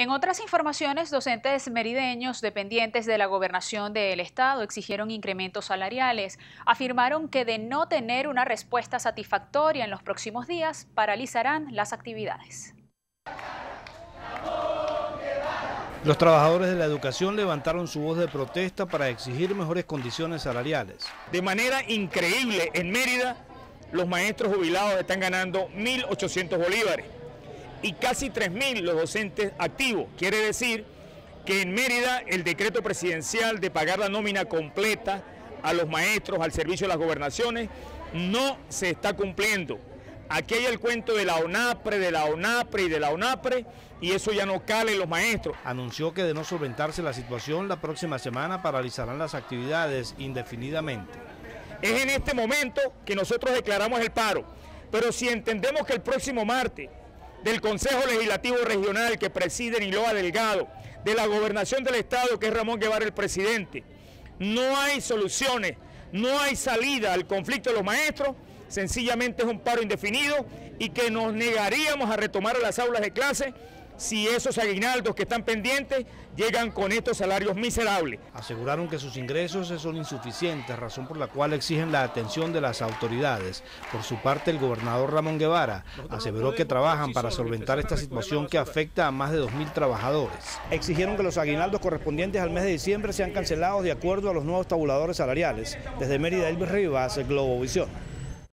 En otras informaciones, docentes merideños dependientes de la gobernación del estado exigieron incrementos salariales. Afirmaron que de no tener una respuesta satisfactoria en los próximos días, paralizarán las actividades. Los trabajadores de la educación levantaron su voz de protesta para exigir mejores condiciones salariales. De manera increíble, en Mérida, los maestros jubilados están ganando 1.800 bolívares y casi 3.000 los docentes activos. Quiere decir que en Mérida el decreto presidencial de pagar la nómina completa a los maestros al servicio de las gobernaciones no se está cumpliendo. Aquí hay el cuento de la ONAPRE, de la ONAPRE, y eso ya no cala en los maestros. Anunció que de no solventarse la situación, la próxima semana paralizarán las actividades indefinidamente. Es en este momento que nosotros declaramos el paro, pero si entendemos que el próximo martes del Consejo Legislativo Regional que preside Niloa Delgado, de la Gobernación del Estado que es Ramón Guevara el presidente, no hay soluciones, no hay salida al conflicto de los maestros, sencillamente es un paro indefinido y que nos negaríamos a retomar las aulas de clase si esos aguinaldos que están pendientes llegan con estos salarios miserables. Aseguraron que sus ingresos son insuficientes, razón por la cual exigen la atención de las autoridades. Por su parte, el gobernador Ramón Guevara aseveró que trabajan para solventar esta situación que afecta a más de 2.000 trabajadores. Exigieron que los aguinaldos correspondientes al mes de diciembre sean cancelados de acuerdo a los nuevos tabuladores salariales. Desde Mérida, Elviz Rivas, Globovisión.